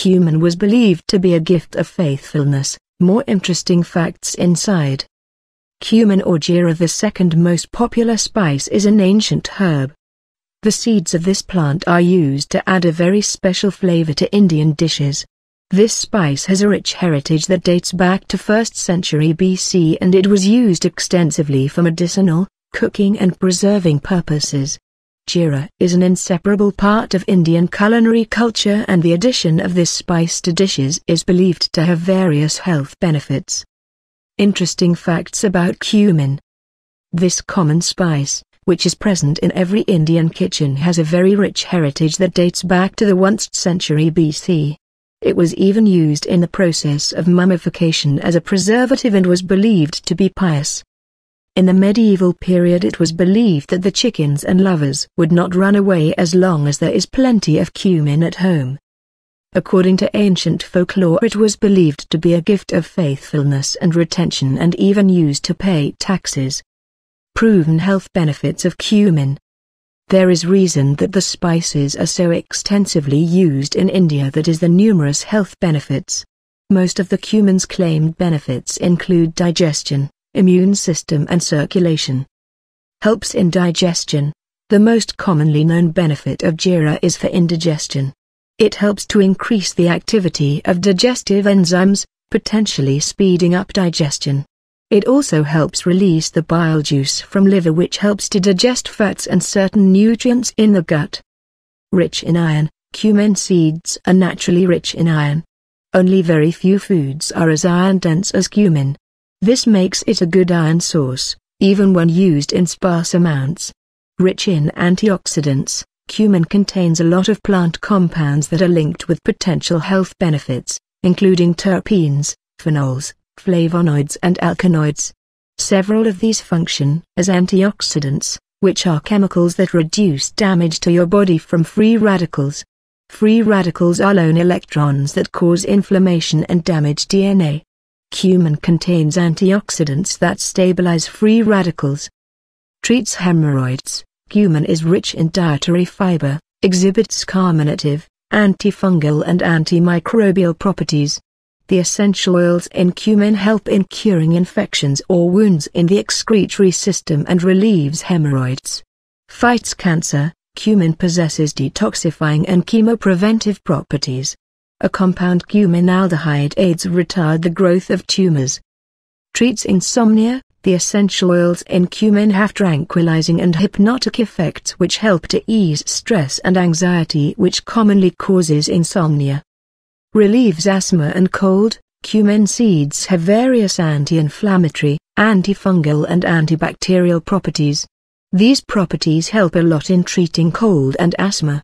Cumin was believed to be a gift of faithfulness. More interesting facts inside. Cumin or jeera, the second most popular spice, is an ancient herb. The seeds of this plant are used to add a very special flavor to Indian dishes. This spice has a rich heritage that dates back to 1st century BC, and it was used extensively for medicinal, cooking and preserving purposes. Jeera is an inseparable part of Indian culinary culture, and the addition of this spice to dishes is believed to have various health benefits. Interesting facts about cumin. This common spice, which is present in every Indian kitchen, has a very rich heritage that dates back to the 1st century BC. It was even used in the process of mummification as a preservative and was believed to be pious. In the medieval period, it was believed that the chickens and lovers would not run away as long as there is plenty of cumin at home. According to ancient folklore, it was believed to be a gift of faithfulness and retention, and even used to pay taxes. Proven health benefits of cumin. There is reason that the spices are so extensively used in India, that is the numerous health benefits. Most of the cumin's claimed benefits include digestion, immune system and circulation. Helps in digestion. The most commonly known benefit of jeera is for indigestion. It helps to increase the activity of digestive enzymes, potentially speeding up digestion. It also helps release the bile juice from liver, which helps to digest fats and certain nutrients in the gut. Rich in iron. Cumin seeds are naturally rich in iron. Only very few foods are as iron dense as cumin. This makes it a good iron source, even when used in sparse amounts. Rich in antioxidants, cumin contains a lot of plant compounds that are linked with potential health benefits, including terpenes, phenols, flavonoids and alkaloids. Several of these function as antioxidants, which are chemicals that reduce damage to your body from free radicals. Free radicals are lone electrons that cause inflammation and damage DNA. Cumin contains antioxidants that stabilize free radicals. Treats hemorrhoids. Cumin is rich in dietary fiber, exhibits carminative, antifungal and antimicrobial properties. The essential oils in cumin help in curing infections or wounds in the excretory system and relieves hemorrhoids. Fights cancer. Cumin possesses detoxifying and chemopreventive properties. A compound, cuminaldehyde, aids retard the growth of tumors. Treats insomnia. The essential oils in cumin have tranquilizing and hypnotic effects, which help to ease stress and anxiety, which commonly causes insomnia. Relieves asthma and cold. Cumin seeds have various anti-inflammatory, antifungal and antibacterial properties. These properties help a lot in treating cold and asthma.